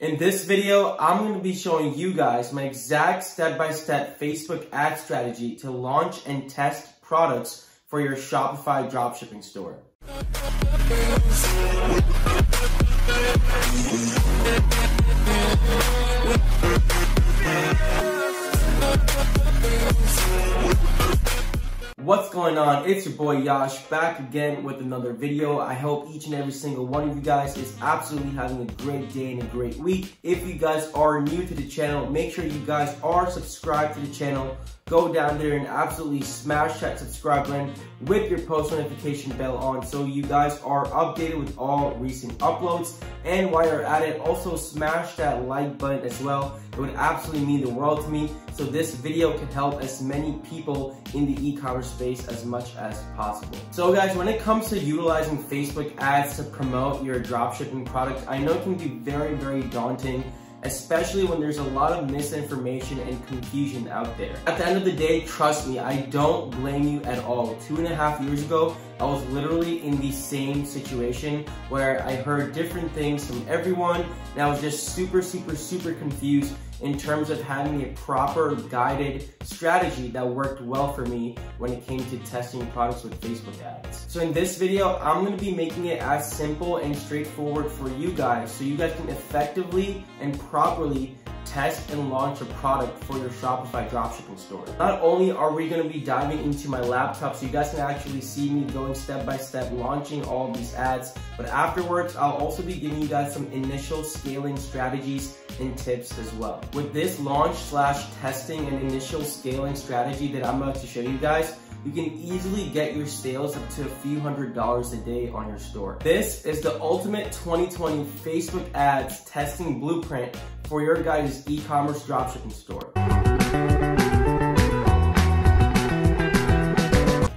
In this video, I'm going to be showing you guys my exact step-by-step Facebook ad strategy to launch and test products for your Shopify dropshipping store. What's going on? It's your boy Yash back again with another video. I hope each and every single one of you guys is absolutely having a great day and a great week. If you guys are new to the channel, make sure you guys are subscribed to the channel. Go down there and absolutely smash that subscribe button with your post notification bell on so you guys are updated with all recent uploads. And while you're at it, also smash that like button as well. It would absolutely mean the world to me, so this video can help as many people in the e-commerce space as much as possible. So guys, when it comes to utilizing Facebook ads to promote your dropshipping product, I know it can be very daunting, especially when there's a lot of misinformation and confusion out there. At the end of the day, trust me, I don't blame you at all. 2.5 years ago, I was literally in the same situation where I heard different things from everyone, and I was just super confused in terms of having a proper guided strategy that worked well for me when it came to testing products with Facebook ads. So in this video, I'm gonna be making it as simple and straightforward for you guys so you guys can effectively and properly test and launch a product for your Shopify dropshipping store. Not only are we gonna be diving into my laptop so you guys can actually see me going step by step launching all these ads, but afterwards I'll also be giving you guys some initial scaling strategies and tips as well. With this launch slash testing and initial scaling strategy that I'm about to show you guys, you can easily get your sales up to a few $100s a day on your store. This is the ultimate 2020 Facebook ads testing blueprint for your guys' e-commerce dropshipping store.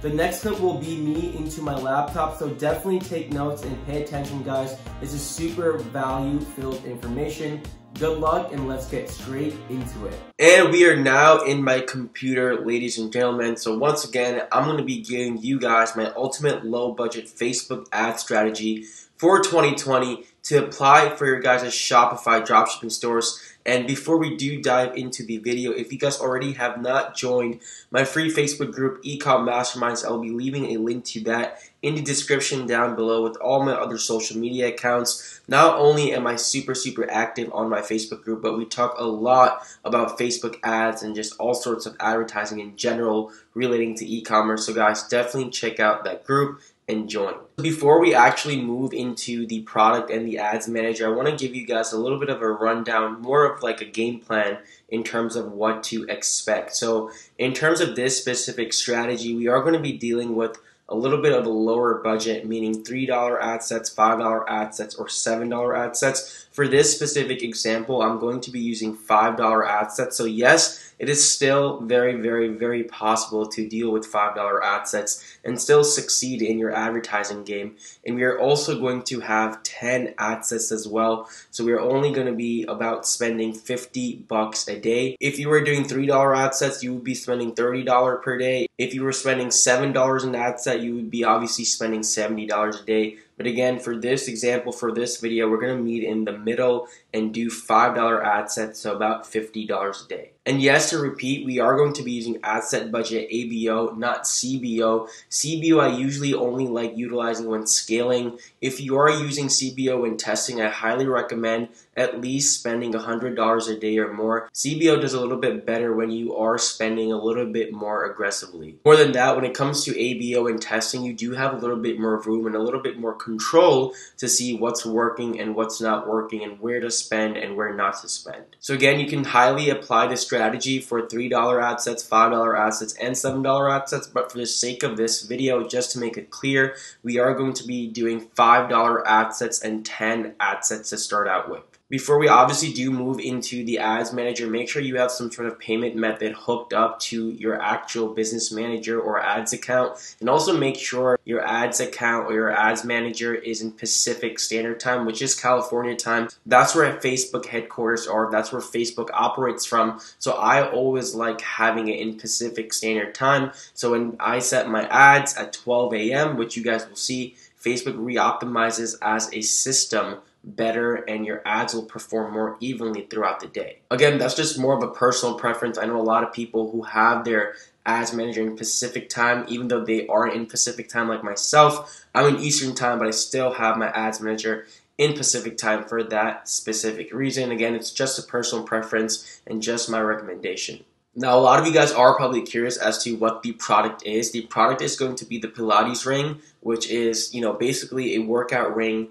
The next step will be me into my laptop, so definitely take notes and pay attention, guys. This is super value-filled information. Good luck, and let's get straight into it. And we are now in my computer, ladies and gentlemen. So once again, I'm going to be giving you guys my ultimate low-budget Facebook ad strategy for 2020 to apply for your guys' Shopify dropshipping stores. And before we do dive into the video, if you guys already have not joined my free Facebook group, Ecom Masterminds, I'll be leaving a link to that in the description down below with all my other social media accounts. Not only am I super active on my Facebook group, but we talk a lot about Facebook ads and just all sorts of advertising in general relating to e-commerce. So guys, definitely check out that group and join. Before we actually move into the product and the ads manager, I want to give you guys a little bit of a rundown, more of like a game plan in terms of what to expect. So in terms of this specific strategy, we are going to be dealing with a little bit of a lower budget, meaning $3 ad sets, $5 ad sets, or $7 ad sets. For this specific example, I'm going to be using $5 ad sets. So yes, it is still very possible to deal with $5 ad sets and still succeed in your advertising game. And we are also going to have 10 ad sets as well. So we are only going to be about spending $50 a day. If you were doing $3 ad sets, you would be spending $30 per day. If you were spending $7 an ad set, you would be obviously spending $70 a day. But again, for this example, for this video, we're going to meet in the middle and do $5 ad sets, so about $50 a day. And yes, to repeat, we are going to be using ad set budget ABO, not CBO. CBO I usually only like utilizing when scaling. If you are using CBO when testing, I highly recommend at least spending $100 a day or more. CBO does a little bit better when you are spending a little bit more aggressively. More than that, when it comes to ABO and testing, you do have a little bit more room and a little bit more control to see what's working and what's not working and where to spend and where not to spend. So again, you can highly apply this strategy for $3 ad sets, $5 ad sets, and $7 ad sets, but for the sake of this video, just to make it clear, we are going to be doing $5 ad sets and 10 ad sets to start out with. Before we obviously do move into the ads manager, make sure you have some sort of payment method hooked up to your actual business manager or ads account. And also make sure your ads account or your ads manager is in Pacific Standard Time, which is California time. That's where Facebook headquarters are. That's where Facebook operates from. So I always like having it in Pacific Standard Time. So when I set my ads at 12 a.m., which you guys will see, Facebook reoptimizes as a system better and your ads will perform more evenly throughout the day. Again, that's just more of a personal preference. I know a lot of people who have their ads manager in Pacific time, even though they aren't in Pacific time like myself. I'm in Eastern time, but I still have my ads manager in Pacific time for that specific reason. Again, it's just a personal preference and just my recommendation. Now, a lot of you guys are probably curious as to what the product is. The product is going to be the Pilates ring, which is, you know, basically a workout ring,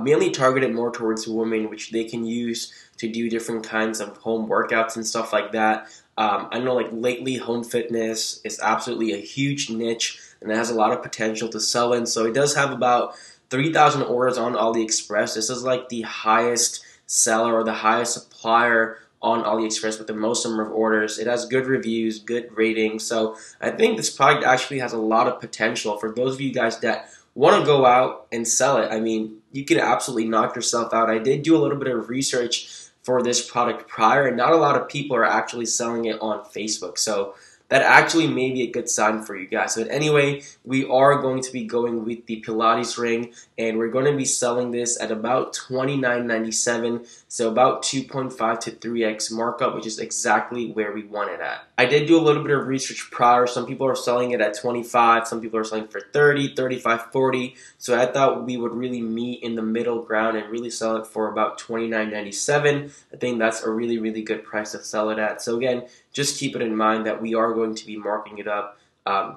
mainly targeted more towards women, which they can use to do different kinds of home workouts and stuff like that. I know, like, lately home fitness is absolutely a huge niche and it has a lot of potential to sell in. So it does have about 3,000 orders on AliExpress. This is like the highest seller or the highest supplier on AliExpress with the most number of orders. It has good reviews, good ratings. So I think this product actually has a lot of potential for those of you guys that want to go out and sell it. I mean, you can absolutely knock yourself out. I did do a little bit of research for this product prior, and not a lot of people are actually selling it on Facebook. So that actually may be a good sign for you guys. But anyway, we are going to be going with the Pilates ring, and we're going to be selling this at about $29.97, so about 2.5 to 3x markup, which is exactly where we want it at. I did do a little bit of research prior. Some people are selling it at $25, some people are selling for $30, $35, $40. So I thought we would really meet in the middle ground and really sell it for about $29.97. I think that's a really, really good price to sell it at. So again, just keep it in mind that we are going to be marking it up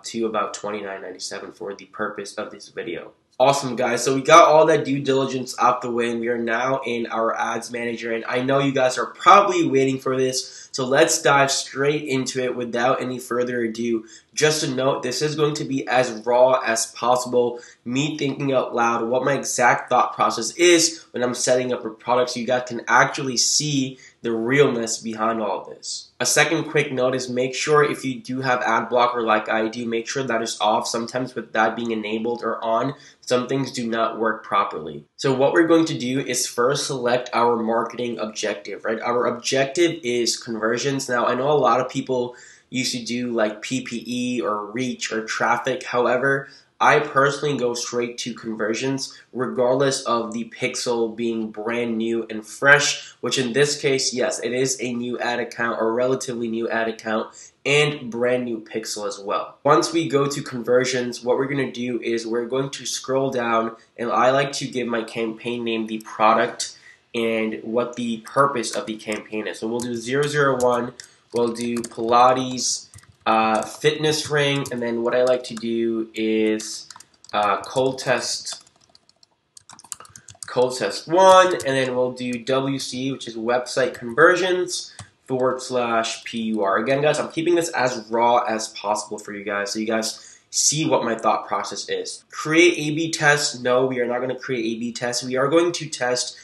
to about $29.97 for the purpose of this video. Awesome, guys. So we got all that due diligence out the way, and we are now in our ads manager. And I know you guys are probably waiting for this, so let's dive straight into it without any further ado. Just a note, this is going to be as raw as possible, me thinking out loud what my exact thought process is when I'm setting up a product, so you guys can actually see the realness behind all of this. A second quick note is make sure if you do have ad blocker like I do, make sure that is off. Sometimes with that being enabled or on, some things do not work properly. So what we're going to do is first select our marketing objective, right? Our objective is conversions. Now, I know a lot of people used to do like PPE or reach or traffic. However, I personally go straight to conversions regardless of the pixel being brand new and fresh, which in this case, yes, it is a new ad account or relatively new ad account and brand new pixel as well. Once we go to conversions, what we're going to do is we're going to scroll down, and I like to give my campaign name the product and what the purpose of the campaign is. So we'll do 001, we'll do Pilates, fitness ring, and then what I like to do is cold test one, and then we'll do WC, which is website conversions /PUR. Again, guys, I'm keeping this as raw as possible for you guys, so you guys see what my thought process is. Create A/B test? No, we are not going to create A/B test. We are going to test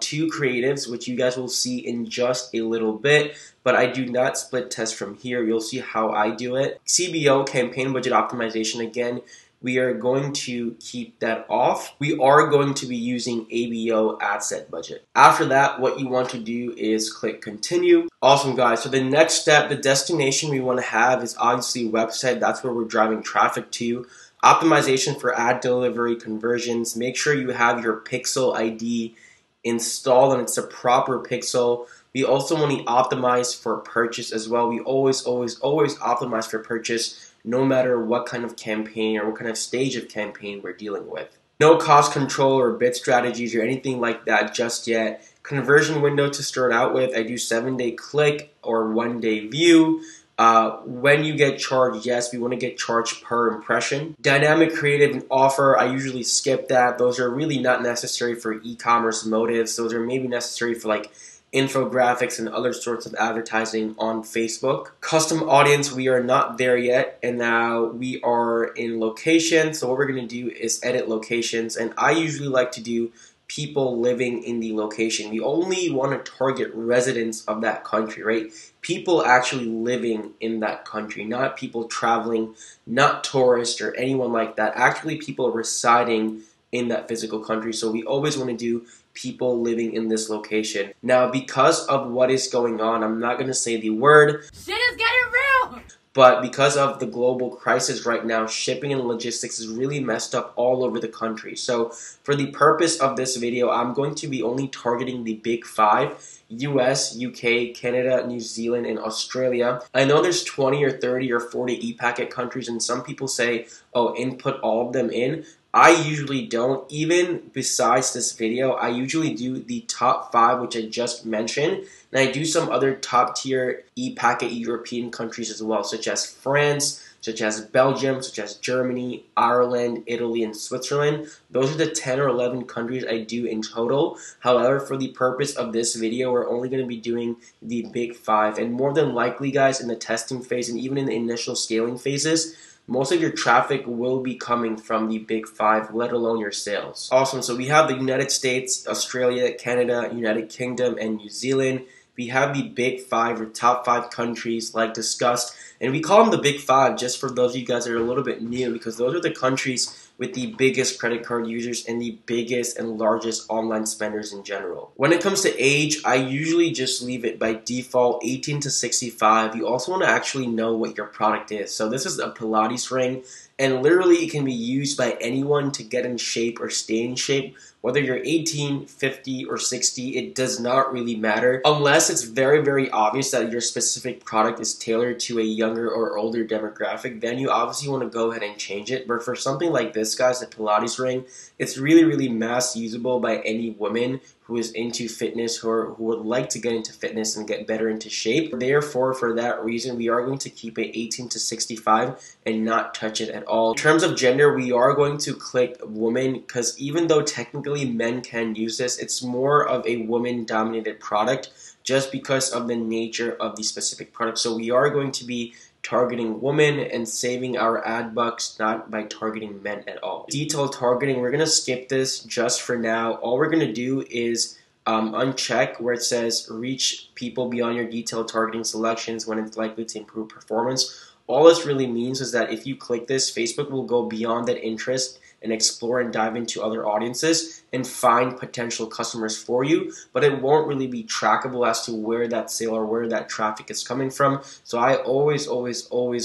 two creatives, which you guys will see in just a little bit, but I do not split test from here. You'll see how I do it. CBO, campaign budget optimization, again, we are going to keep that off. We are going to be using ABO, ad set budget. After that, what you want to do is click continue. Awesome, guys. So the next step, the destination we want to have is obviously website. That's where we're driving traffic to. Optimization for ad delivery, conversions. Make sure you have your pixel ID installed and it's a proper pixel. We also want to optimize for purchase as well. We always optimize for purchase, no matter what kind of campaign or what kind of stage of campaign we're dealing with. No cost control or bid strategies or anything like that just yet. Conversion window to start out with, I do 7-day click or 1-day view. When you get charged, yes, we want to get charged per impression. Dynamic creative and offer, I usually skip that. Those are really not necessary for e-commerce motives. Those are maybe necessary for like infographics and other sorts of advertising on Facebook. Custom audience, we are not there yet. And now we are in location. So what we're going to do is edit locations. And I usually like to do people living in the location. We only want to target residents of that country, right? People actually living in that country, not people traveling, not tourists or anyone like that. Actually, people residing in that physical country. So we always want to do people living in this location. Now, because of what is going on, I'm not going to say the word. Shit is getting real! But because of the global crisis right now, shipping and logistics is really messed up all over the country. So for the purpose of this video, I'm going to be only targeting the big five: US, UK, Canada, New Zealand, and Australia. I know there's 20 or 30 or 40 e-packet countries, and some people say, oh, input all of them in. I usually don't. Even besides this video, I usually do the top five, which I just mentioned, and I do some other top tier e-packet European countries as well, such as France, such as Belgium, such as Germany, Ireland, Italy, and Switzerland. Those are the 10 or 11 countries I do in total. However, for the purpose of this video, we're only going to be doing the big five. And more than likely, guys, in the testing phase and even in the initial scaling phases, most of your traffic will be coming from the big five, let alone your sales. Awesome, so we have the United States, Australia, Canada, United Kingdom, and New Zealand. We have the big five or top five countries like discussed. And we call them the big five just for those of you guys that are a little bit new, because those are the countries with the biggest credit card users and the biggest and largest online spenders in general. When it comes to age, I usually just leave it by default 18 to 65. You also want to actually know what your product is. So this is a Pilates ring, and literally it can be used by anyone to get in shape or stay in shape. Whether you're 18, 50, or 60, it does not really matter, unless it's very, very obvious that your specific product is tailored to a younger or older demographic. Then you obviously want to go ahead and change it. But for something like this, guys, the Pilates ring, it's really, really mass usable by any woman who is into fitness or who would like to get into fitness and get better into shape. Therefore, for that reason, we are going to keep it 18 to 65 and not touch it at all. In terms of gender, we are going to click woman, because even though technically men can use this, it's more of a woman-dominated product just because of the nature of the specific product. So we are going to be targeting women and saving our ad bucks, not by targeting men at all. Detail targeting, we're gonna skip this just for now. All we're gonna do is uncheck where it says reach people beyond your detail targeting selections when it's likely to improve performance. All this really means is that if you click this, Facebook will go beyond that interest and explore and dive into other audiences and find potential customers for you, but it won't really be trackable as to where that sale or where that traffic is coming from. So I always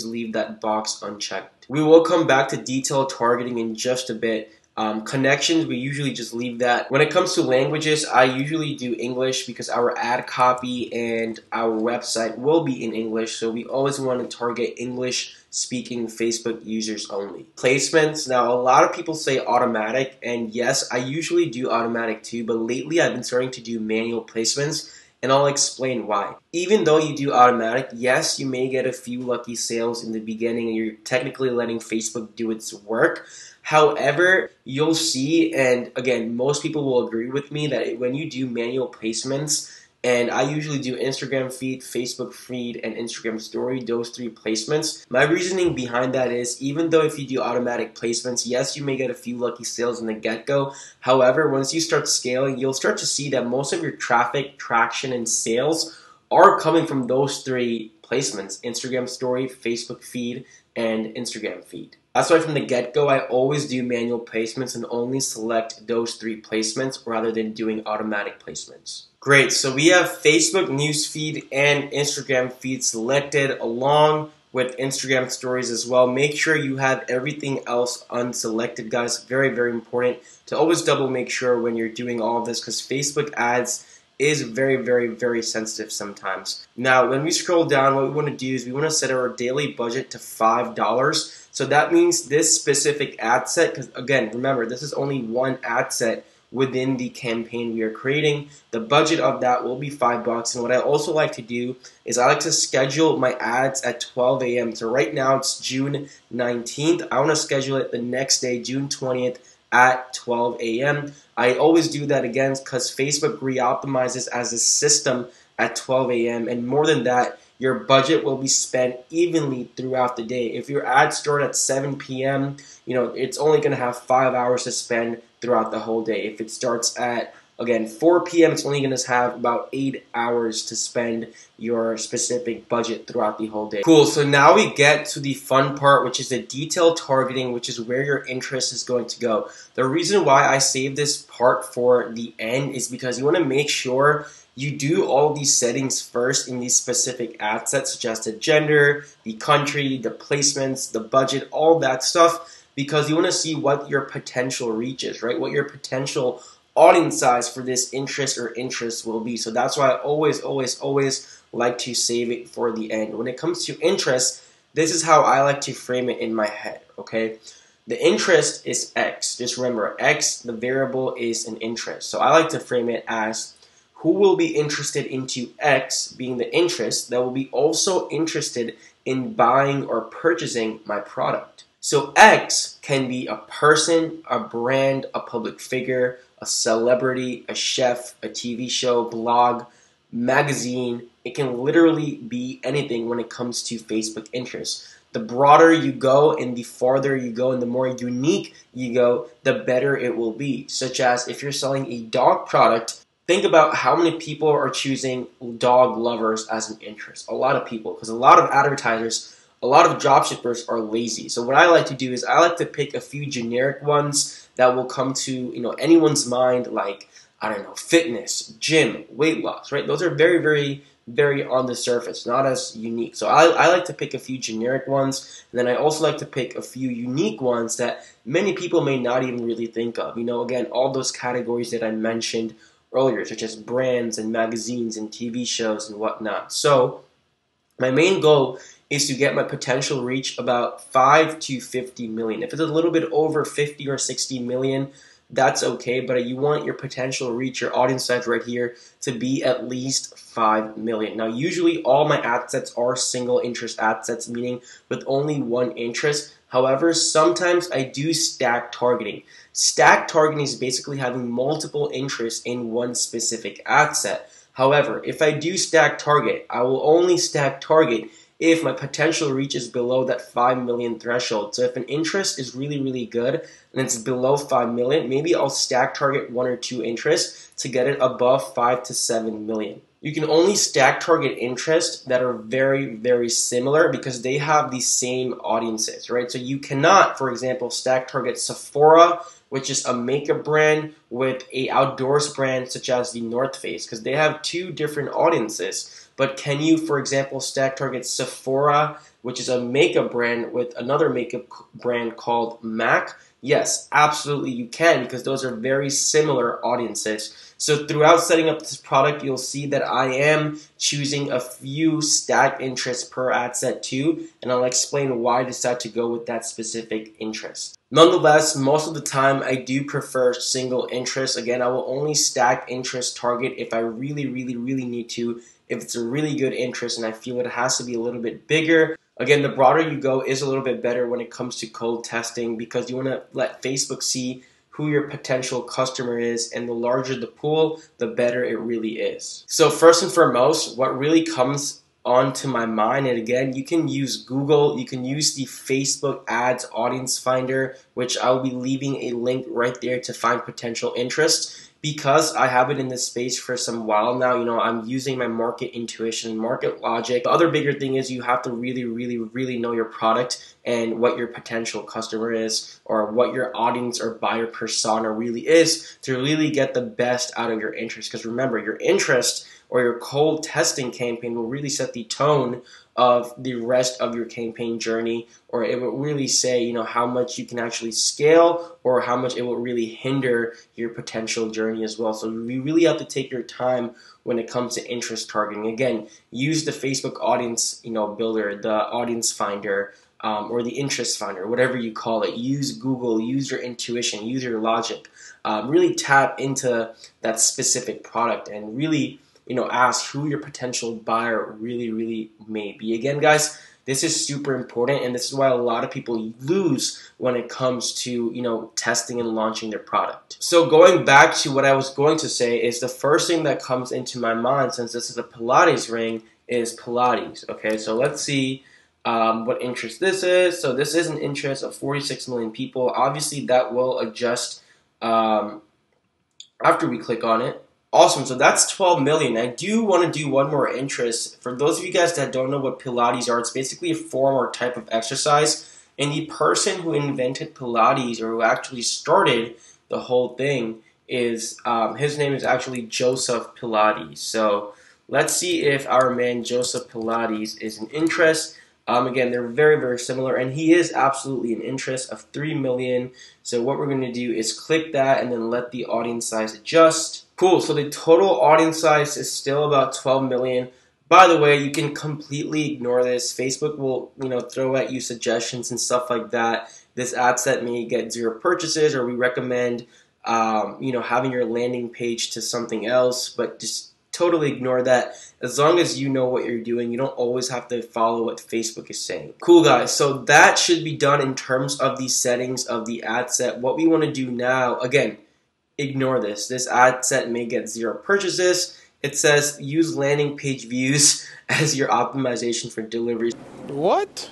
leave that box unchecked. We will come back to detailed targeting in just a bit. Connections, we usually just leave that. When it comes to languages, I usually do English because our ad copy and our website will be in English, so we always want to target English speaking Facebook users only. Placements, now a lot of people say automatic, and yes, I usually do automatic too, but lately I've been starting to do manual placements, and I'll explain why. Even though you do automatic, yes, you may get a few lucky sales in the beginning, and you're technically letting Facebook do its work. However, you'll see, and again, most people will agree with me, that when you do manual placements, and I usually do Instagram feed, Facebook feed, and Instagram story, those three placements. My reasoning behind that is, even though if you do automatic placements, yes, you may get a few lucky sales in the get-go. However, once you start scaling, you'll start to see that most of your traffic, traction, and sales are coming from those three placements: Instagram story, Facebook feed, and Instagram feed. That's why from the get-go, I always do manual placements and only select those three placements rather than doing automatic placements. Great, so we have Facebook newsfeed and Instagram feed selected along with Instagram stories as well. Make sure you have everything else unselected, guys. Very, very important to always double make sure when you're doing all of this, because Facebook ads is very, very, very sensitive sometimes. Now, when we scroll down, what we want to do is we want to set our daily budget to $5. So that means this specific ad set, because again, remember, this is only one ad set within the campaign we are creating. The budget of that will be $5. And what I also like to do is I like to schedule my ads at 12 a.m. So right now it's June 19th. I want to schedule it the next day, June 20th at 12 a.m. I always do that again because Facebook reoptimizes as a system at 12 a.m. And more than that, your budget will be spent evenly throughout the day. If your ads start at 7 p.m., you know, it's only going to have 5 hours to spend throughout the whole day. If it starts at, again, 4 p.m., it's only going to have about 8 hours to spend your specific budget throughout the whole day. Cool, so now we get to the fun part, which is the detailed targeting, which is where your interest is going to go. The reason why I saved this part for the end is because you want to make sure you do all these settings first in these specific ad sets, such as the gender, the country, the placements, the budget, all that stuff, because you want to see what your potential reach is, right? What your potential audience size for this interest or interests will be. So that's why I always like to save it for the end. When it comes to interest, this is how I like to frame it in my head, okay? The interest is X. Just remember, X, the variable, is an interest. So I like to frame it as who will be interested into X being the interest that will be also interested in buying or purchasing my product. So X can be a person, a brand, a public figure, a celebrity, a chef, a TV show, blog, magazine. It can literally be anything when it comes to Facebook interests. The broader you go and the farther you go and the more unique you go, the better it will be. Such as if you're selling a dog product, think about how many people are choosing dog lovers as an interest. A lot of people, because a lot of advertisers, a lot of dropshippers are lazy. So what I like to do is I like to pick a few generic ones that will come to, you know, anyone's mind, like, I don't know, fitness, gym, weight loss, right? Those are very, very on the surface, not as unique. So I like to pick a few generic ones, and then I also like to pick a few unique ones that many people may not even really think of. You know, again, all those categories that I mentioned earlier, such as brands and magazines and TV shows and whatnot. So my main goal is to get my potential reach about 5 to 50 million. If it's a little bit over 50 or 60 million, that's okay, but you want your potential reach, your audience size right here, to be at least 5 million. Now, usually all my ad sets are single interest ad sets, meaning with only one interest. However, sometimes I do stack targeting. Stack targeting is basically having multiple interests in one specific ad set. However, if I do stack target, I will only stack target if my potential reach is below that 5 million threshold. So if an interest is really good and it's below 5 million, maybe I'll stack target one or two interests to get it above 5 to 7 million. You can only stack target interests that are very similar because they have the same audiences, right? So you cannot, for example, stack target Sephora, which is a makeup brand, with a outdoors brand such as the North Face, because they have two different audiences. But can you, for example, stack target Sephora, which is a makeup brand, with another makeup brand called MAC? Yes, absolutely you can, because those are very similar audiences. So throughout setting up this product, you'll see that I am choosing a few stacked interests per ad set too, and I'll explain why I decided to go with that specific interest. Nonetheless, most of the time I do prefer single interests. Again, I will only stack interest target if I really need to, if it's a really good interest and I feel it has to be a little bit bigger. Again, the broader you go is a little bit better when it comes to cold testing, because you want to let Facebook see who your potential customer is, and the larger the pool, the better it really is. So first and foremost, what really comes onto my mind, and again, you can use Google, you can use the Facebook Ads Audience Finder, which I'll be leaving a link right there to find potential interest, because I have been in this space for some while now. You know, I'm using my market intuition, market logic. The other bigger thing is you have to really know your product and what your potential customer is, or what your audience or buyer persona really is, to really get the best out of your interest. Because remember, your interest or your cold testing campaign will really set the tone of the rest of your campaign journey, or it will really say, you know, how much you can actually scale or how much it will really hinder your potential journey as well. So you really have to take your time when it comes to interest targeting. Again, use the Facebook audience, you know, builder, the audience finder, or the interest finder, whatever you call it. Use Google, use your intuition, use your logic. Really tap into that specific product and really, you know, ask who your potential buyer really may be. Again, guys, this is super important, and this is why a lot of people lose when it comes to, you know, testing and launching their product. So going back to what I was going to say is the first thing that comes into my mind, since this is a Pilates ring, is Pilates. Okay, so let's see what interest this is. So this is an interest of 46 million people. Obviously, that will adjust after we click on it. Awesome, so that's 12 million. I do want to do one more interest. For those of you guys that don't know what Pilates are, it's basically a form or type of exercise. And the person who invented Pilates, or who actually started the whole thing, is his name is actually Joseph Pilates. So let's see if our man Joseph Pilates is an interest. Again, they're very, very similar, and he is absolutely an interest of 3 million. So what we're going to do is click that and then let the audience size adjust. Cool, so the total audience size is still about 12 million. By the way, you can completely ignore this. Facebook will, throw at you suggestions and stuff like that. This ad set may get 0 purchases, or we recommend, having your landing page to something else, but just totally ignore that. As long as you know what you're doing, you don't always have to follow what Facebook is saying. Cool, guys. So that should be done in terms of the settings of the ad set. What we want to do now, again, ignore this. This ad set may get 0 purchases. It says use landing page views as your optimization for deliveries. What?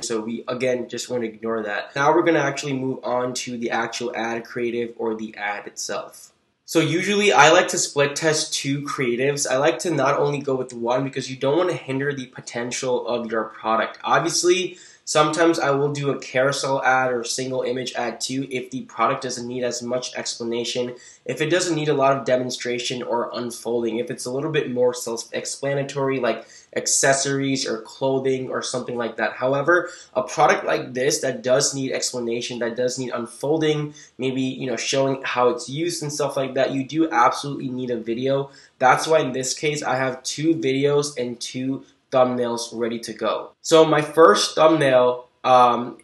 So we, again, just want to ignore that. Now we're going to actually move on to the actual ad creative or the ad itself. So usually I like to split test 2 creatives. I like to not only go with 1 because you don't want to hinder the potential of your product. Obviously, sometimes I will do a carousel ad or single image ad too if the product doesn't need as much explanation, if it doesn't need a lot of demonstration or unfolding, if it's a little bit more self-explanatory like accessories or clothing or something like that. However, a product like this that does need explanation, that does need unfolding, maybe showing how it's used and stuff like that, you do absolutely need a video. That's why in this case I have 2 videos and 2 thumbnails ready to go. So my first thumbnail,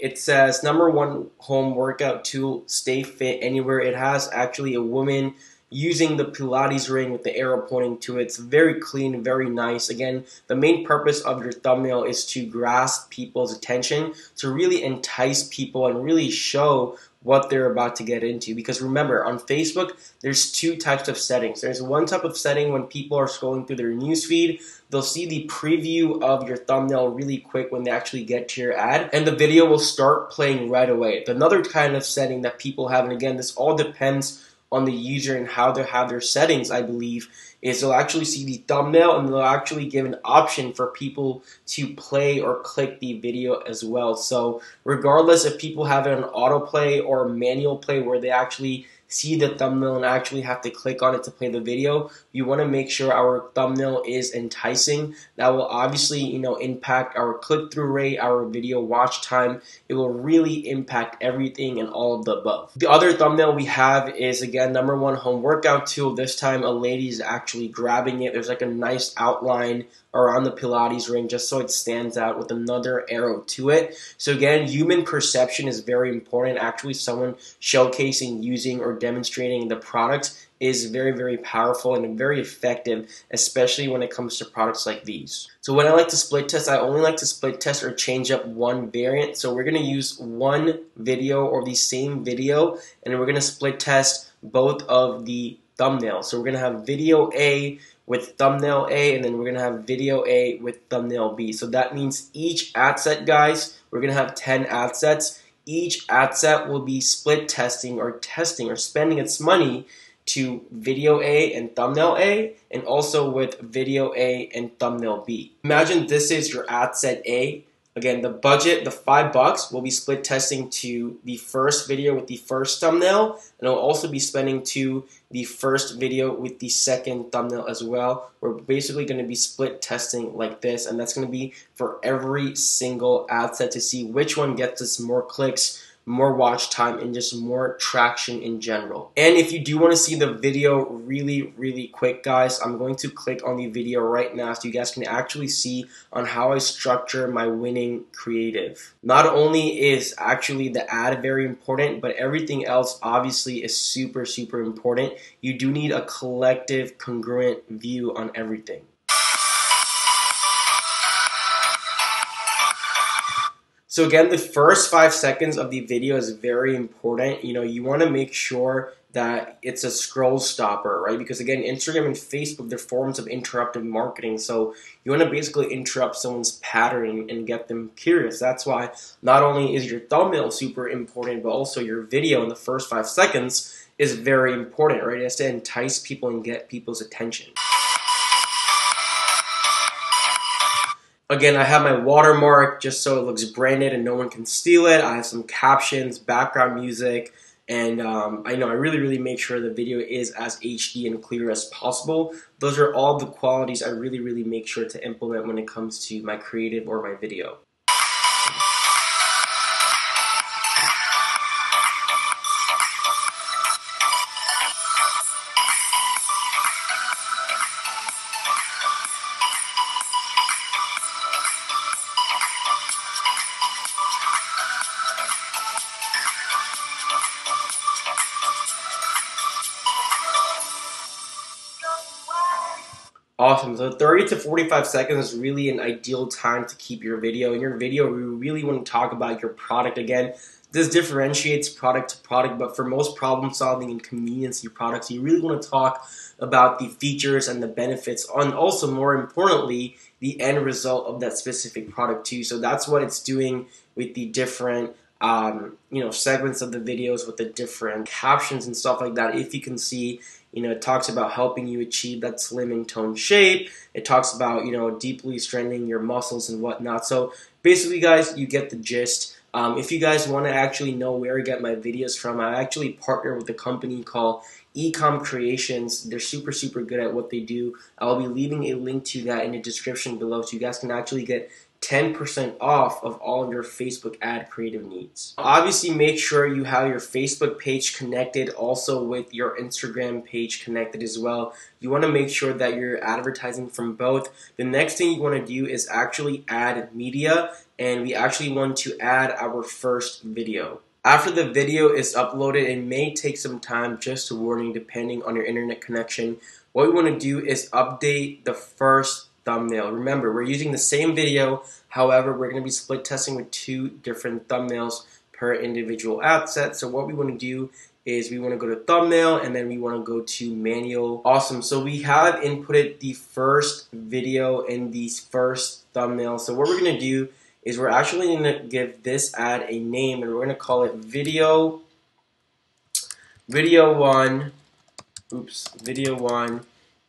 it says #1 home workout tool, stay fit anywhere. It has actually a woman using the Pilates ring with the arrow pointing to it. It's very clean, very nice. Again, the main purpose of your thumbnail is to grasp people's attention, to really entice people and really show what they're about to get into. Because remember, on Facebook, there's 2 types of settings. There's 1 type of setting when people are scrolling through their newsfeed. They'll see the preview of your thumbnail really quick when they actually get to your ad, and the video will start playing right away. Another kind of setting that people have, and again, this all depends on the user and how they have their settings, I believe, is they'll actually see the thumbnail and they'll actually give an option for people to play or click the video as well. So regardless if people have it on autoplay or manual play where they actually see the thumbnail and actually have to click on it to play the video, you want to make sure our thumbnail is enticing. That will obviously, impact our click-through rate, our video watch time. It will really impact everything and all of the above. The other thumbnail we have is, again, #1 home workout tool. This time a lady is actually grabbing it. There's like a nice outline around the Pilates ring just so it stands out with another arrow to it. So again, human perception is very important. Actually, someone showcasing, using, or demonstrating the product is very, very powerful and very effective, especially when it comes to products like these. So when I like to split test, I only like to split test or change up 1 variant. So we're going to use 1 video or the same video, and we're going to split test both of the thumbnails. So we're going to have video A with thumbnail A, and then we're going to have video A with thumbnail B. So that means each ad set, guys, we're going to have 10 ad sets. Each ad set will be split testing or spending its money to video A and thumbnail A, and also with video A and thumbnail B. Imagine this is your ad set A. Again, the budget, the $5, will be split testing to the first video with the first thumbnail, and I'll also be spending to the first video with the second thumbnail as well. We're basically going to be split testing like this, and that's going to be for every single ad set to see which one gets us more clicks, more watch time, and just more traction in general. And if you do want to see the video really, really quick, guys, I'm going to click on the video right now so you guys can actually see on how I structure my winning creative. Not only is actually the ad very important, but everything else obviously is super, super important. You do need a collective, congruent view on everything. So again, the first 5 seconds of the video is very important. You want to make sure that it's a scroll stopper, right? Because again, Instagram and Facebook, they're forms of interruptive marketing. So you want to basically interrupt someone's pattern and get them curious. That's why not only is your thumbnail super important, but also your video in the first 5 seconds is very important, right? It has to entice people and get people's attention. Again, I have my watermark just so it looks branded and no one can steal it. I have some captions, background music, And I really, really make sure the video is as HD and clear as possible. Those are all the qualities I really, really make sure to implement when it comes to my creative or my video. Awesome. So 30 to 45 seconds is really an ideal time to keep your video. In your video, we really want to talk about your product again. This differentiates product to product, but for most problem solving and conveniency products, you really want to talk about the features and the benefits, and also more importantly, the end result of that specific product too. So that's what it's doing with the different segments of the videos, with the different captions and stuff like that. If you can see, it talks about helping you achieve that slim and toned shape. It talks about, deeply strengthening your muscles and whatnot. So basically, guys, you get the gist. If you guys want to actually know where I get my videos from, I actually partner with a company called Ecom Creations. They're super, super good at what they do. I'll be leaving a link to that in the description below, so you guys can actually get 10% off of all of your Facebook ad creative needs. Obviously, make sure you have your Facebook page connected also with your Instagram page connected as well. You want to make sure that you're advertising from both. The next thing you want to do is actually add media, and we actually want to add our first video. After the video is uploaded, it may take some time, just a warning, depending on your internet connection. What we want to do is update the first thumbnail. Remember, we're using the same video, however, we're going to be split testing with two different thumbnails per individual ad set. So what we want to do is we want to go to thumbnail, and then we want to go to manual. Awesome. So we have inputted the first video in these first thumbnail. So what we're going to do is we're actually going to give this ad a name, and we're going to call it video one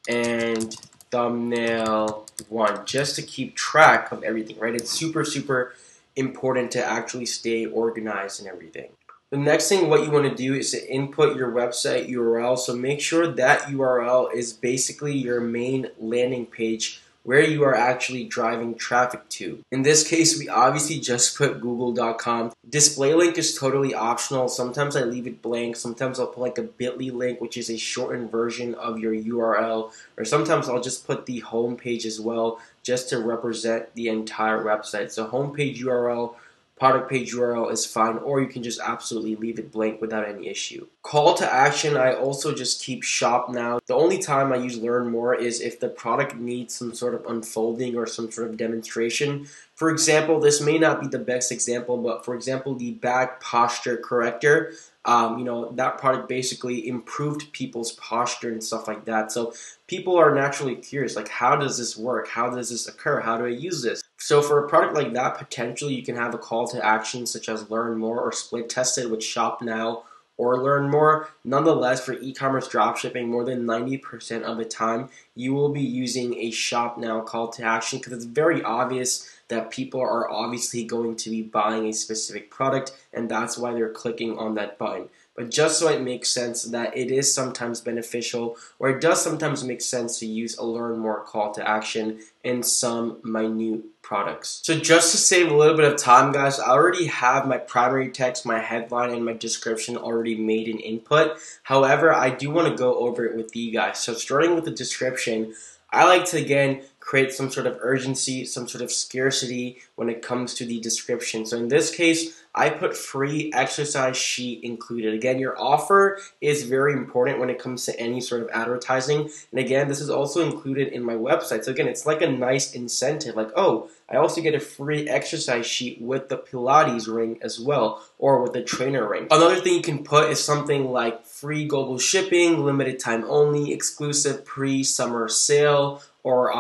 and thumbnail one, just to keep track of everything, right? It's super, super important to actually stay organized and everything. The next thing what you want to do is to input your website URL. So make sure that URL is basically your main landing page where you are actually driving traffic to. In this case, we obviously just put google.com. Display link is totally optional. Sometimes I leave it blank. Sometimes I'll put like a bit.ly link, which is a shortened version of your URL. Or sometimes I'll just put the home page as well, just to represent the entire website. So home page URL, product page URL is fine, or you can just absolutely leave it blank without any issue. Call to action, I also just keep shop now. The only time I use learn more is if the product needs some sort of unfolding or some sort of demonstration. For example, this may not be the best example, but for example, the back posture corrector, that product basically improved people's posture and stuff like that. So people are naturally curious, like, how does this work? How does this occur? How do I use this? So for a product like that, potentially you can have a call to action such as learn more or split test it with shop now or learn more. Nonetheless, for e-commerce dropshipping, more than 90% of the time, you will be using a shop now call to action, because it's very obvious that people are obviously going to be buying a specific product, and that's why they're clicking on that button. But just so it makes sense that it is sometimes beneficial, or it does sometimes make sense to use a learn more call to action in some minute products. So just to save a little bit of time, guys, I already have my primary text, my headline, and my description already made an input. However, I do want to go over it with you guys. So starting with the description, I like to, again, create some sort of urgency, some sort of scarcity when it comes to the description. So in this case, I put free exercise sheet included. Again, your offer is very important when it comes to any sort of advertising. And again, this is also included in my website. So again, it's like a nice incentive, like, oh, I also get a free exercise sheet with the Pilates ring as well, or with the trainer ring. Another thing you can put is something like free global shipping, limited time only, exclusive pre-summer sale, or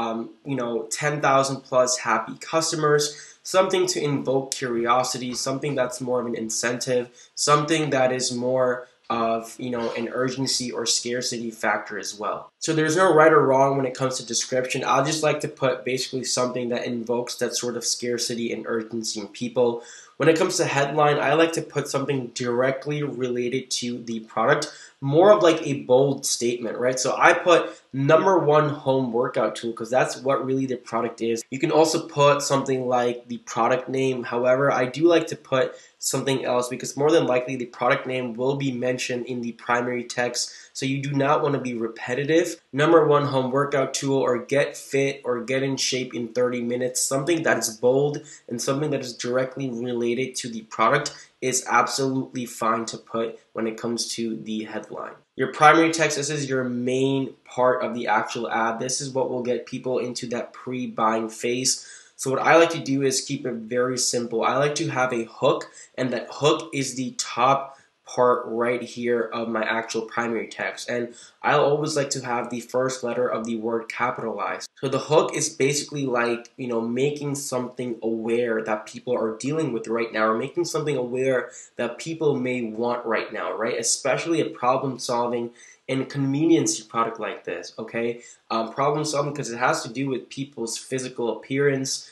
10,000 plus happy customers, something to invoke curiosity, something that's more of an incentive, something that is more of an urgency or scarcity factor as well. So there's no right or wrong when it comes to description. I just like to put basically something that invokes that sort of scarcity and urgency in people. When it comes to headline, I like to put something directly related to the product, more of like a bold statement, right? So I put #1 home workout tool because that's what really the product is. You can also put something like the product name. However, I do like to put something else because more than likely the product name will be mentioned in the primary text. So you do not want to be repetitive. #1 home workout tool, or get fit or get in shape in 30 minutes. Something that is bold and something that is directly related to the product is absolutely fine to put when it comes to the headline. Your primary text, this is your main part of the actual ad. This is what will get people into that pre-buying phase. So what I like to do is keep it very simple. I like to have a hook, and that hook is the top part right here of my actual primary text, and I'll always like to have the first letter of the word capitalized. So the hook is basically like, you know, making something aware that people are dealing with right now, or making something aware that people may want right now, right? Especially a problem solving and convenience product like this, okay? Problem solving because it has to do with people's physical appearance.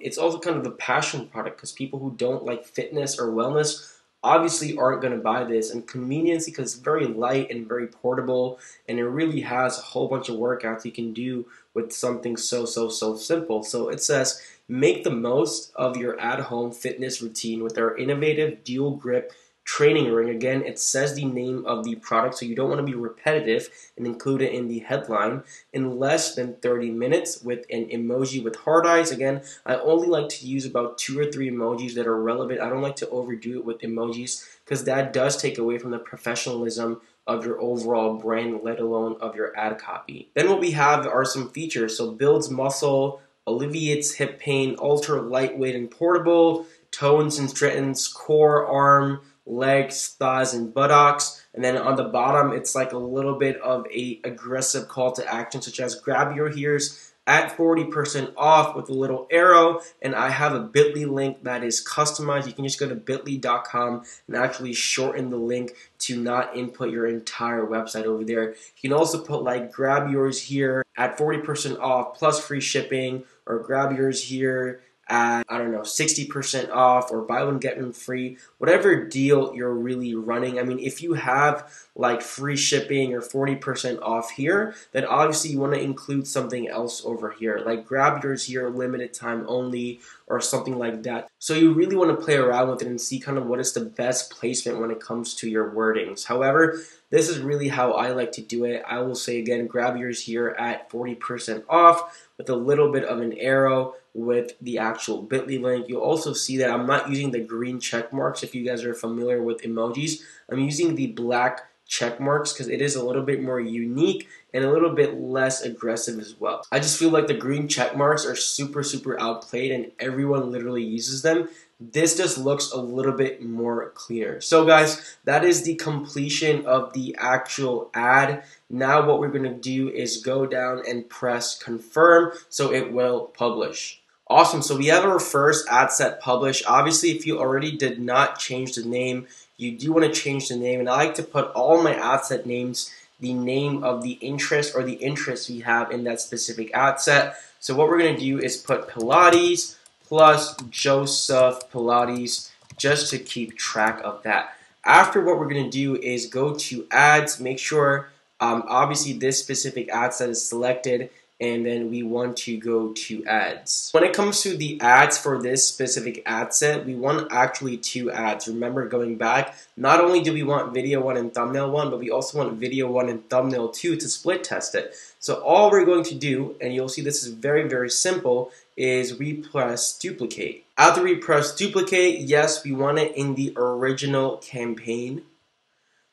It's also kind of a passion product because people who don't like fitness or wellness obviously aren't going to buy this, and convenience because it's very light and very portable, and it really has a whole bunch of workouts you can do with something so simple. So it says, make the most of your at-home fitness routine with our innovative dual grip training ring. Again, it says the name of the product, so you don't want to be repetitive and include it in the headline. In less than 30 minutes with an emoji with heart eyes. Again, I only like to use about 2 or 3 emojis that are relevant. I don't like to overdo it with emojis because that does take away from the professionalism of your overall brand, let alone of your ad copy. Then what we have are some features. So builds muscle, alleviates hip pain, ultra lightweight and portable, tones and straightens core, arm, legs, thighs, and buttocks. And then on the bottom, it's like a little bit of a aggressive call to action, such as grab your heels at 40% off with a little arrow. And I have a bit.ly link that is customized. You can just go to bit.ly.com and actually shorten the link to not input your entire website over there. You can also put like grab yours here at 40% off plus free shipping, or grab yours here at, I don't know, 60% off, or buy one get one free, whatever deal you're really running. I mean, if you have like free shipping or 40% off here, then obviously you want to include something else over here, like grab yours here, limited time only, or something like that. So you really want to play around with it and see kind of what is the best placement when it comes to your wordings. However, this is really how I like to do it. I will say again, grab yours here at 40% off with a little bit of an arrow with the actual bit.ly link. You'll also see that I'm not using the green check marks if you guys are familiar with emojis. I'm using the black check marks because it is a little bit more unique and a little bit less aggressive as well. I just feel like the green check marks are super outplayed and everyone literally uses them. This just looks a little bit more clear. So guys, that is the completion of the actual ad. Now what we're going to do is go down and press confirm so it will publish. Awesome, so we have our first ad set published. Obviously, if you already did not change the name, you do want to change the name, and I like to put all my ad set names the name of the interest or the interests we have in that specific ad set. So what we're going to do is put Pilates plus Joseph Pilates just to keep track of that. After, what we're gonna do is go to ads, make sure obviously this specific ad set is selected, and then we want to go to ads. When it comes to the ads for this specific ad set, we want actually 2 ads. Remember, going back, not only do we want video 1 and thumbnail 1, but we also want video 1 and thumbnail 2 to split test it. So all we're going to do, and you'll see this is very simple, is we press duplicate. After we press duplicate, yes, we want it in the original campaign.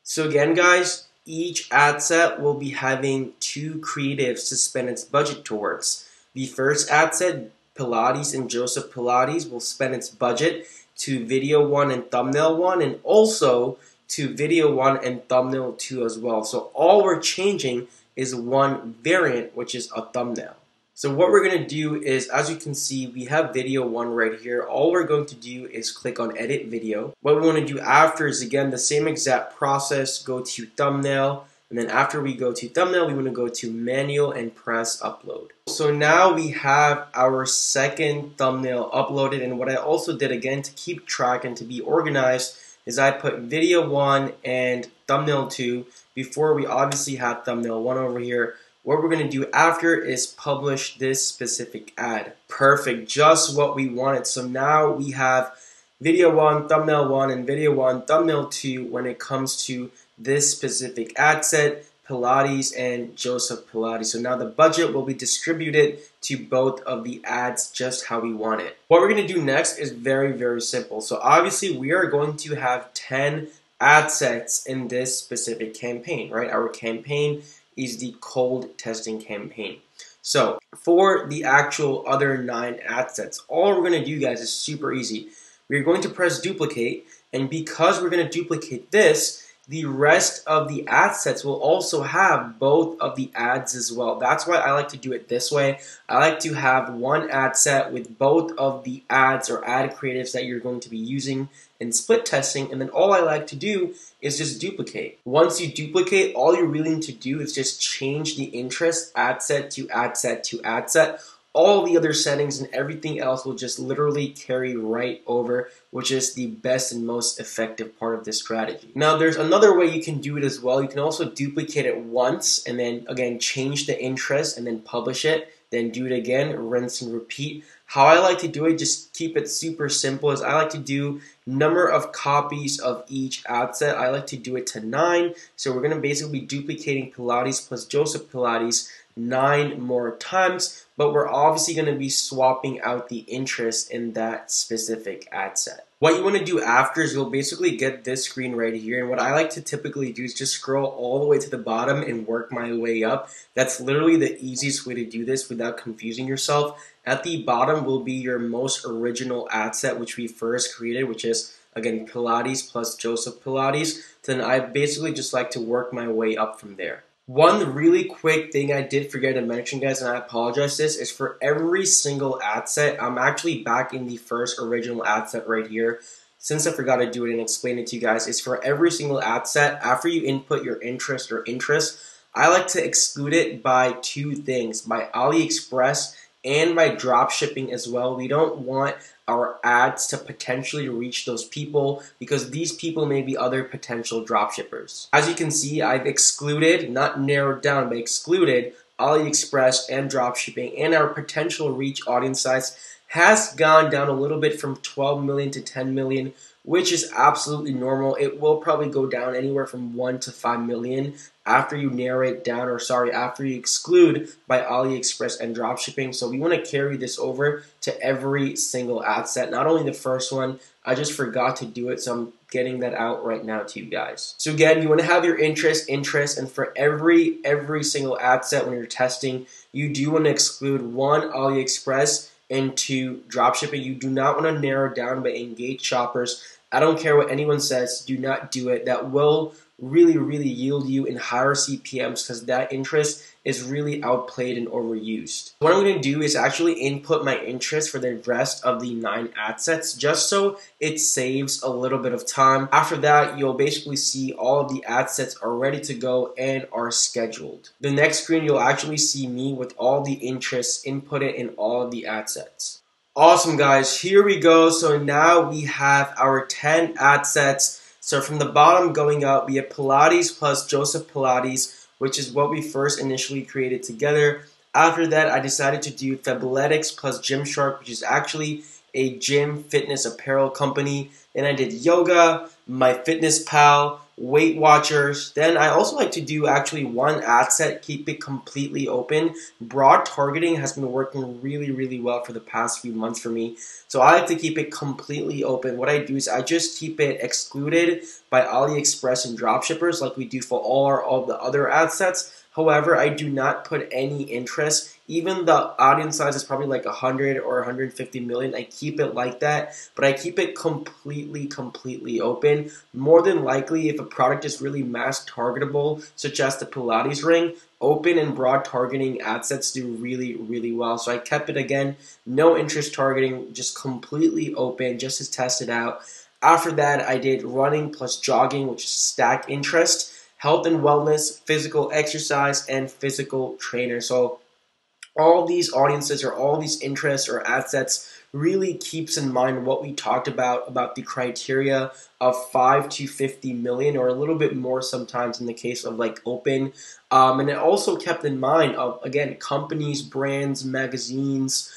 So again, guys, each ad set will be having 2 creatives to spend its budget towards. The first ad set, Pilates and Joseph Pilates, will spend its budget to video 1 and thumbnail 1, and also to video 1 and thumbnail 2 as well. So all we're changing is one variant, which is a thumbnail. So what we're going to do is, as you can see, we have video 1 right here. All we're going to do is click on edit video. What we want to do after is, again, the same exact process, go to thumbnail, and then after we go to thumbnail, we want to go to manual and press upload. So now we have our second thumbnail uploaded, and what I also did again to keep track and to be organized is I put video 1 and thumbnail 2 before. We obviously had thumbnail 1 over here. What we're going to do after is publish this specific ad. Perfect, just what we wanted. So now we have video 1, thumbnail 1, and video 1, thumbnail 2 when it comes to this specific ad set, Pilates and Joseph Pilates. So now the budget will be distributed to both of the ads just how we want it. What we're going to do next is very, very simple. So obviously we are going to have 10 ad sets in this specific campaign, right? Our campaign is the cold testing campaign. So for the actual other 9 ad sets, all we're going to do, guys, is super easy. We're going to press duplicate, and because we're going to duplicate this, the rest of the ad sets will also have both of the ads as well. That's why I like to do it this way. I like to have one ad set with both of the ads or ad creatives that you're going to be using and split testing, and then all I like to do is just duplicate. Once you duplicate, all you really need to do is just change the interest ad set to ad set to ad set. All the other settings and everything else will just literally carry right over, which is the best and most effective part of this strategy. Now, there's another way you can do it as well. You can also duplicate it once and then, again, change the interest and then publish it. Then do it again, rinse and repeat. How I like to do it, just keep it super simple, is I like to do number of copies of each ad set. I like to do it to 9. So we're going to basically be duplicating Pilates plus Joseph Pilates 9 more times, but we're obviously going to be swapping out the interest in that specific ad set. What you want to do after is you'll basically get this screen right here, and what I like to typically do is just scroll all the way to the bottom and work my way up. That's literally the easiest way to do this without confusing yourself. At the bottom will be your most original ad set, which we first created, which is, again, Pilates plus Joseph Pilates. Then I basically just like to work my way up from there. One really quick thing I did forget to mention, guys, and I apologize, this is for every single ad set, I'm actually back in the first original ad set right here. Since I forgot to do it and explain it to you guys, it's for every single ad set. After you input your interest or interest, I like to exclude it by 2 things, by AliExpress and by drop shipping as well. We don't want our ads to potentially reach those people because these people may be other potential drop shippers. As you can see, I've excluded, not narrowed down, but excluded AliExpress and drop shipping, and our potential reach audience size has gone down a little bit from 12 million to 10 million, which is absolutely normal. It will probably go down anywhere from 1 to 5 million after you narrow it down, or sorry, after you exclude by AliExpress and dropshipping. So we want to carry this over to every single ad set, not only the first one. I just forgot to do it, so I'm getting that out right now to you guys. So again, you want to have your interest, and for every single ad set when you're testing, you do want to exclude 1, AliExpress, and 2, dropshipping. You do not want to narrow down but engage shoppers. I don't care what anyone says, do not do it. That will really, really yield you in higher CPMs because that interest is really outplayed and overused. What I'm going to do is actually input my interest for the rest of the 9 ad sets just so it saves a little bit of time. After that, you'll basically see all of the ad sets are ready to go and are scheduled. The next screen, you'll actually see me with all the interests inputted in all of the ad sets. Awesome, guys, here we go. So now we have our 10 ad sets. So from the bottom going up, we have Pilates plus Joseph Pilates, which is what we first initially created together. After that, I decided to do Fabletics plus Gymshark, which is actually a gym fitness apparel company. Then I did yoga, My Fitness Pal, Weight Watchers. Then I also like to do actually one ad set, keep it completely open. Broad targeting has been working really, really well for the past few months for me. So I like to keep it completely open. What I do is I just keep it excluded by AliExpress and dropshippers like we do for all the other ad sets. However, I do not put any interest. Even the audience size is probably like 100 or 150 million. I keep it like that, but I keep it completely open. More than likely, if a product is really mass targetable, such as the Pilates ring, open and broad targeting ad sets do really, really well. So I kept it, again, no interest targeting, just completely open, just to test it out. After that, I did running plus jogging, which is stack interest, health and wellness, physical exercise, and physical trainer. So all these audiences or all these interests or assets really keeps in mind what we talked about the criteria of 5 to 50 million or a little bit more sometimes in the case of like open. And it also kept in mind of, again, companies, brands, magazines,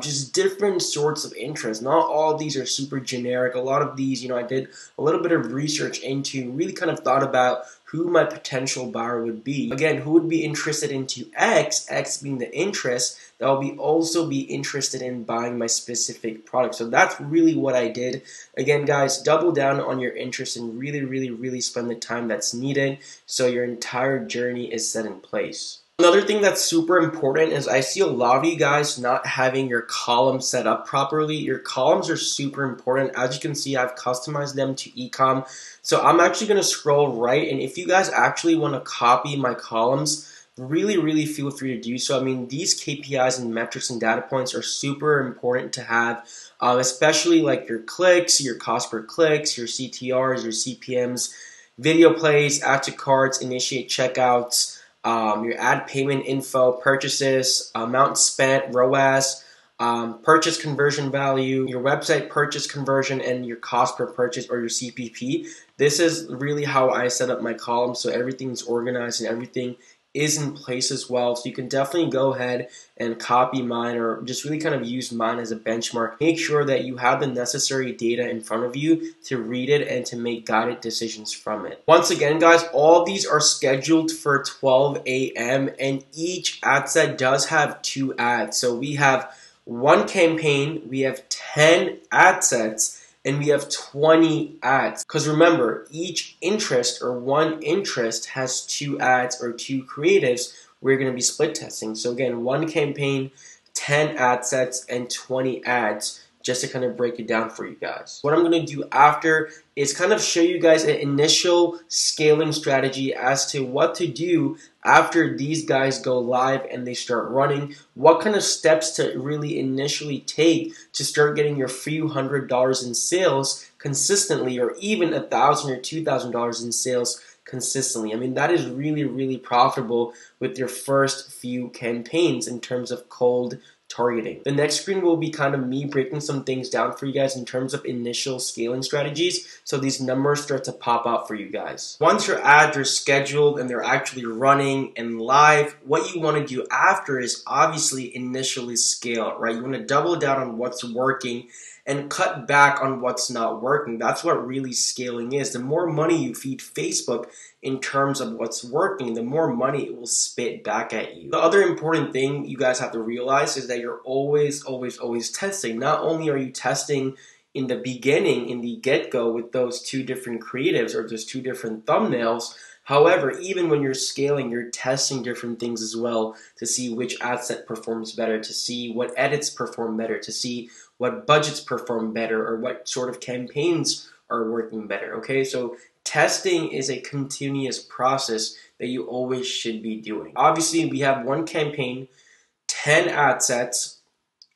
just different sorts of interests. Not all these are super generic. A lot of these, you know, I did a little bit of research into, really kind of thought about who my potential buyer would be. Again, who would be interested into X, X being the interest, that will be also be interested in buying my specific product. So that's really what I did. Again, guys, double down on your interest and really, really spend the time that's needed so your entire journey is set in place. Another thing that's super important is I see a lot of you guys not having your columns set up properly. Your columns are super important. As you can see, I've customized them to Ecom. So I'm actually going to scroll right, and if you guys actually want to copy my columns, really feel free to do so. I mean, these KPIs and metrics and data points are super important to have, especially like your clicks, your cost per clicks, your CTRs, your CPMs, video plays, add to carts, initiate checkouts, your ad payment info, purchases, amount spent, ROAS, purchase conversion value, your website purchase conversion, and your cost per purchase or your CPP. This is really how I set up my column, so everything's organized and everything is in place as well. So you can definitely go ahead and copy mine or just really kind of use mine as a benchmark. Make sure that you have the necessary data in front of you to read it and to make guided decisions from it. Once again, guys, all these are scheduled for 12 a.m. and each ad set does have 2 ads. So we have 1 campaign, we have 10 ad sets, and we have 20 ads. Because remember, each interest or 1 interest has 2 ads or 2 creatives we're gonna be split testing. So again, 1 campaign, 10 ad sets, and 20 ads, just to kind of break it down for you guys. What I'm gonna do after is kind of show you guys an initial scaling strategy as to what to do after these guys go live and they start running, what kind of steps to really initially take to start getting your few $100s in sales consistently, or even $1,000 or $2,000 in sales consistently. I mean, that is really profitable with your first few campaigns in terms of cold targeting. The next screen will be kind of me breaking some things down for you guys in terms of initial scaling strategies, so these numbers start to pop out for you guys. Once your ads are scheduled and they're actually running and live, what you want to do after is obviously initially scale, right? You want to double down on what's working and cut back on what's not working. That's what really scaling is. The more money you feed Facebook in terms of what's working, the more money it will spit back at you. The other important thing you guys have to realize is that you're always testing. Not only are you testing in the beginning, in the get-go with those 2 different creatives or those 2 different thumbnails, however, even when you're scaling, you're testing different things as well to see which ad set performs better, to see what edits perform better, to see what budgets perform better, or what sort of campaigns are working better, okay? So testing is a continuous process that you always should be doing. Obviously, we have 1 campaign, 10 ad sets,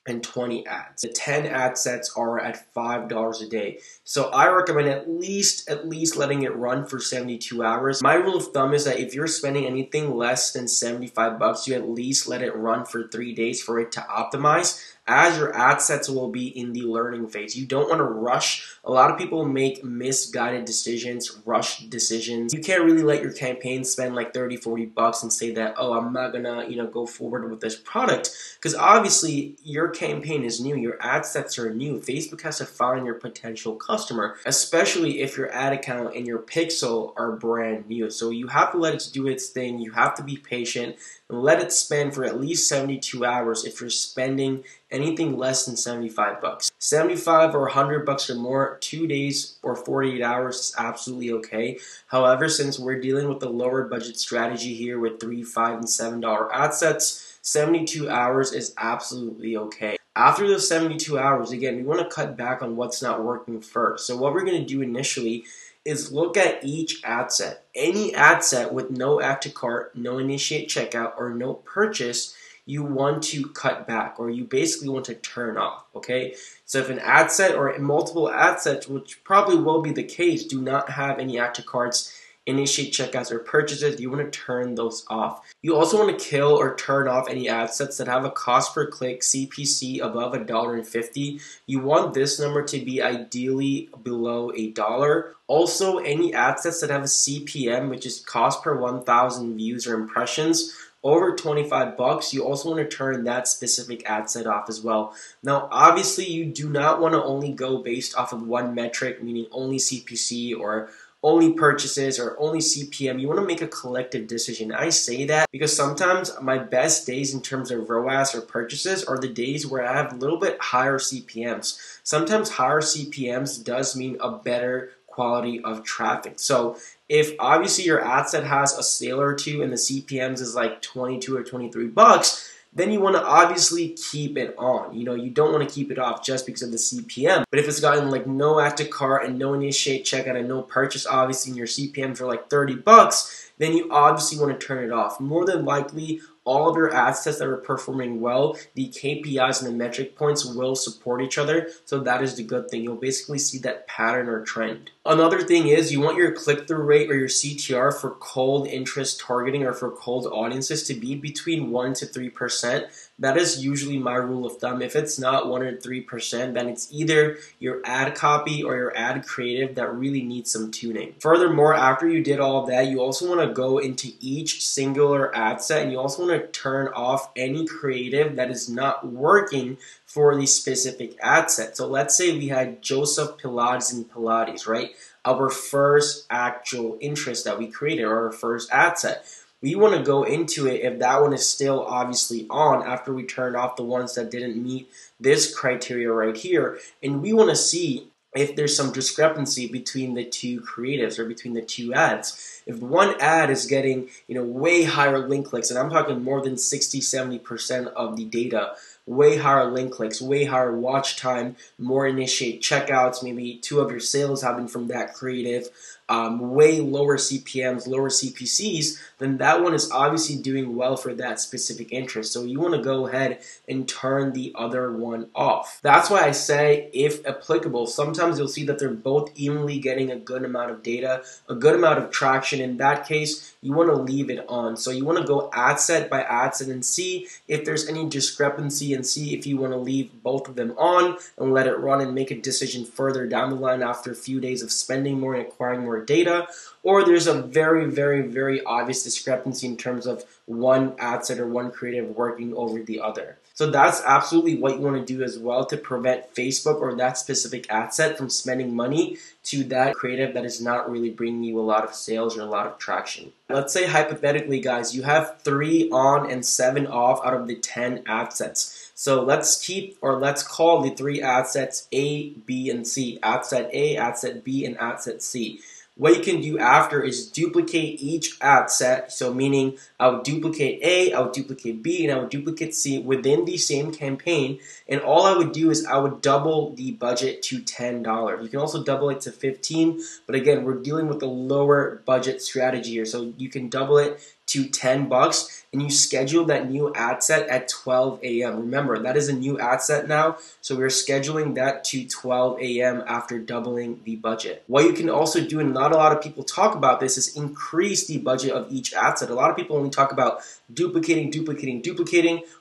and 20 ads. The 10 ad sets are at $5 a day. So I recommend at least letting it run for 72 hours. My rule of thumb is that if you're spending anything less than $75, you at least let it run for 3 days for it to optimize, as your ad sets will be in the learning phase. You don't want to rush. A lot of people make misguided decisions, rushed decisions. You can't really let your campaign spend like $30, $40 and say that, oh, I'm not gonna, you know, go forward with this product, because obviously your campaign is new, your ad sets are new. Facebook has to find your potential customer, especially if your ad account and your pixel are brand new. So you have to let it do its thing. You have to be patient and let it spend for at least 72 hours if you're spending anything less than $75. 75 or $100 or more, 2 days or 48 hours is absolutely okay. However, since we're dealing with a lower budget strategy here with $3, $5, and $7 ad sets, 72 hours is absolutely okay. After those 72 hours, again, we want to cut back on what's not working first. So what we're going to do initially is look at each ad set. Any ad set with no add to cart, no initiate checkout, or no purchase, you want to cut back, or you basically want to turn off, okay? So if an ad set or multiple ad sets, which probably will be the case, do not have any add to carts, initiate checkouts or purchases, you want to turn those off. You also want to kill or turn off any ad sets that have a cost per click CPC above $1.50. You want this number to be ideally below $1. Also, any ad sets that have a CPM, which is cost per 1,000 views or impressions, over $25, you also want to turn that specific ad set off as well. Now, obviously, you do not want to only go based off of one metric, meaning only CPC or only purchases or only CPM. You want to make a collective decision. I say that because sometimes my best days in terms of ROAS or purchases are the days where I have a little bit higher CPMs. Sometimes higher CPMs does mean a better quality of traffic. So if obviously your ad set has a sale or two and the CPMs is like $22 or $23, then you want to obviously keep it on. You know, you don't want to keep it off just because of the CPM. But if it's gotten like no active cart and no initiate checkout and no purchase, obviously, and your CPMs are like $30, then you obviously want to turn it off. More than likely, all of your ad sets that are performing well, the KPIs and the metric points will support each other. So that is the good thing. You'll basically see that pattern or trend. Another thing is you want your click-through rate or your CTR for cold interest targeting or for cold audiences to be between 1% to 3%. That is usually my rule of thumb. If it's not 1% or 3%, then it's either your ad copy or your ad creative that really needs some tuning. Furthermore, after you did all that, you also want to go into each singular ad set and you also want to turn off any creative that is not working for the specific ad set. So let's say we had Joseph Pilates and Pilates, right? Our first actual interest that we created or our first ad set. We want to go into it if that one is still obviously on after we turned off the ones that didn't meet this criteria right here. And we want to see if there's some discrepancy between the two creatives or between the two ads. If one ad is getting, you know, way higher link clicks, and I'm talking more than 60–70% of the data, way higher link clicks, way higher watch time, more initiate checkouts, maybe 2 of your sales happening from that creative, way lower CPMs, lower CPCs, then that one is obviously doing well for that specific interest. So you want to go ahead and turn the other one off. That's why I say, if applicable, sometimes you'll see that they're both evenly getting a good amount of data, a good amount of traction. In that case, you want to leave it on. So you want to go ad set by ad set and see if there's any discrepancy and see if you want to leave both of them on and let it run and make a decision further down the line after a few days of spending more and acquiring more data. Or there's a very, very, very obvious discrepancy in terms of one ad set or one creative working over the other. So that's absolutely what you want to do as well to prevent Facebook or that specific ad set from spending money to that creative that is not really bringing you a lot of sales or a lot of traction. Let's say hypothetically, guys, you have 3 on and 7 off out of the 10 ad sets. So let's keep, or let's call the 3 ad sets A, B, and C. Ad set A, ad set B, and ad set C. What you can do after is duplicate each ad set, so meaning I would duplicate A, I would duplicate B, and I would duplicate C within the same campaign, and all I would do is I would double the budget to $10. You can also double it to $15, but again, we're dealing with a lower budget strategy here, so you can double it to $10 and you schedule that new ad set at 12 a.m. Remember, that is a new ad set now, so we're scheduling that to 12 a.m. after doubling the budget. What you can also do, and not a lot of people talk about this, is increase the budget of each ad set. A lot of people only talk about duplicating,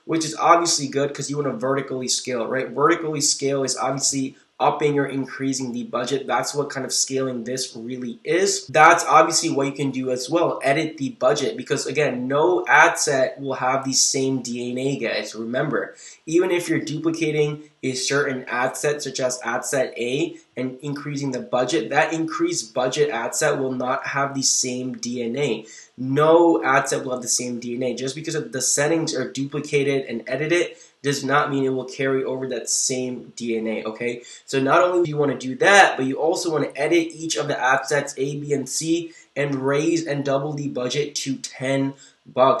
which is obviously good because you want to vertically scale, right? Vertically scale is obviously upping or increasing the budget. That's what kind of scaling this really is. That's obviously what you can do as well. Edit the budget, because again, no ad set will have the same DNA, guys. Remember, even if you're duplicating a certain ad set, such as ad set A, and increasing the budget, that increased budget ad set will not have the same DNA. No ad set will have the same DNA. Just because of the settings are duplicated and edited does not mean it will carry over that same DNA, okay? So not only do you want to do that, but you also want to edit each of the ad sets A, B, and C and raise and double the budget to $10.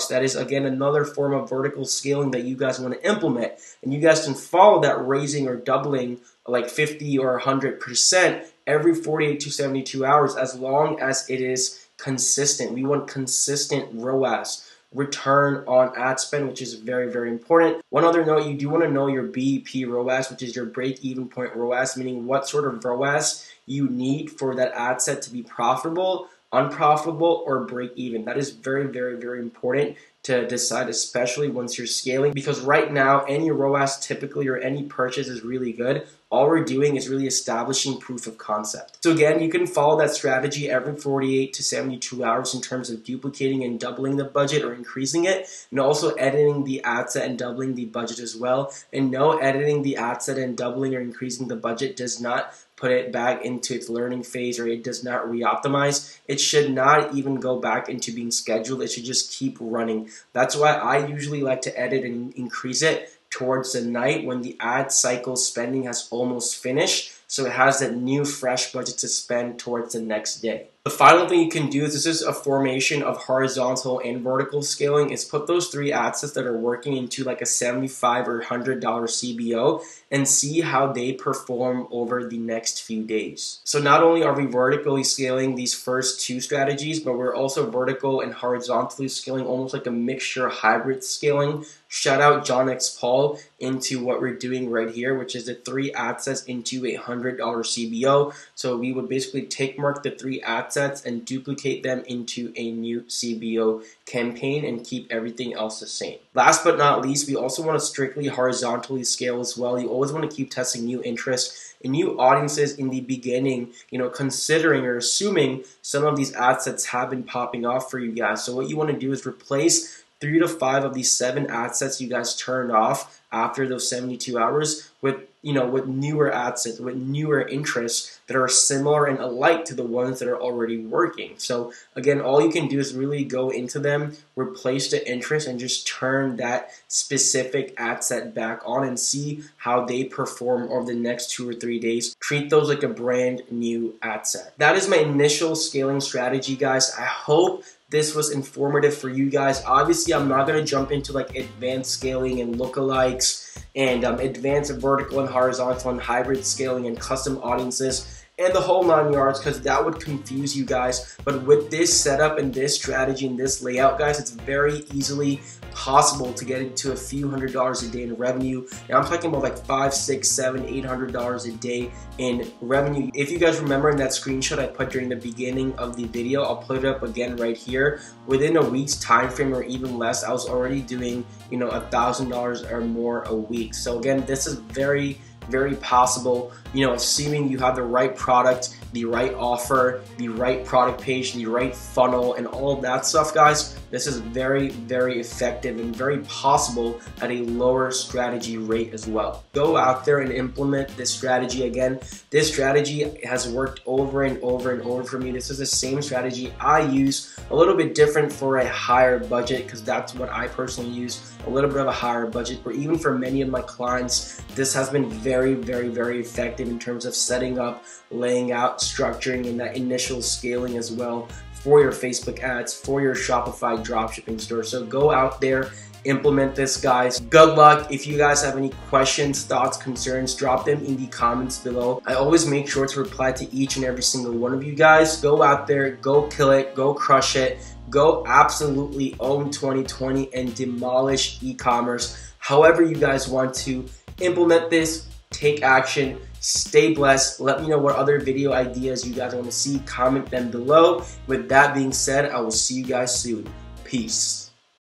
That is, again, another form of vertical scaling that you guys want to implement. And you guys can follow that raising or doubling like 50 or 100% every 48 to 72 hours as long as it is consistent. We want consistent ROAS, return on ad spend, which is very, very important. One other note, you do want to know your BEP ROAS, which is your break-even point ROAS, meaning what sort of ROAS you need for that ad set to be profitable unprofitable or break even. That is very, very, very important to decide, especially once you're scaling, because right now any ROAS typically or any purchase is really good. All we're doing is really establishing proof of concept. So again, you can follow that strategy every 48 to 72 hours in terms of duplicating and doubling the budget or increasing it, and also editing the ad set and doubling the budget as well. And no, editing the ad set and doubling or increasing the budget does not put it back into its learning phase, or it does not re-optimize. It should not even go back into being scheduled. It should just keep running. That's why I usually like to edit and increase it towards the night when the ad cycle spending has almost finished, so it has that new fresh budget to spend towards the next day. The final thing you can do, this is a formation of horizontal and vertical scaling, is put those three ad sets that are working into like a $75 or $100 CBO and see how they perform over the next few days. So not only are we vertically scaling these first two strategies, but we're also vertical and horizontally scaling, almost like a mixture hybrid scaling. Shout out John X Paul into what we're doing right here, which is the three ad sets into a $100 CBO. So we would basically take mark the three ad sets and duplicate them into a new CBO campaign and keep everything else the same. Last but not least, we also want to strictly horizontally scale as well. You always want to keep testing new interests and new audiences in the beginning, considering or assuming some of these ad sets have been popping off for you guys. So what you want to do is replace 3 to 5 of these 7 ad sets you guys turned off after those 72 hours with newer ad sets, with newer interests that are similar and alike to the ones that are already working. So again, all you can do is really go into them, replace the interest, and just turn that specific ad set back on and see how they perform over the next 2 or 3 days. Treat those like a brand new ad set. That is my initial scaling strategy, guys. I hope this was informative for you guys. Obviously, I'm not gonna jump into like advanced scaling and lookalikes and advanced vertical and horizontal and hybrid scaling and custom audiences and the whole 9 yards, because that would confuse you guys. But with this setup and this strategy and this layout, guys, it's very easily possible to get into a few $100s a day in revenue. Now I'm talking about like $500, $600, $700, $800 a day in revenue. If you guys remember in that screenshot I put during the beginning of the video, I'll put it up again right here. Within a week's time frame or even less, I was already doing $1,000 or more a week. So again, this is very, very possible, assuming you have the right product, the right offer, the right product page, the right funnel, and all of that stuff, guys. This is very, very effective and very possible at a lower strategy rate as well. Go out there and implement this strategy. Again, this strategy has worked over and over and over for me. This is the same strategy I use, a little bit different for a higher budget, because that's what I personally use, a little bit of a higher budget. But even for many of my clients, this has been very, very, very effective in terms of setting up, laying out, structuring, and that initial scaling as well for your Facebook ads, for your Shopify dropshipping store. So go out there, implement this, guys. Good luck. If you guys have any questions, thoughts, concerns, drop them in the comments below. I always make sure to reply to each and every single one of you guys. Go out there, go kill it, go crush it, go absolutely own 2020 and demolish e-commerce. However you guys want to implement this, take action. Stay blessed. Let me know what other video ideas you guys want to see. Comment them below. With that being said, I will see you guys soon. Peace.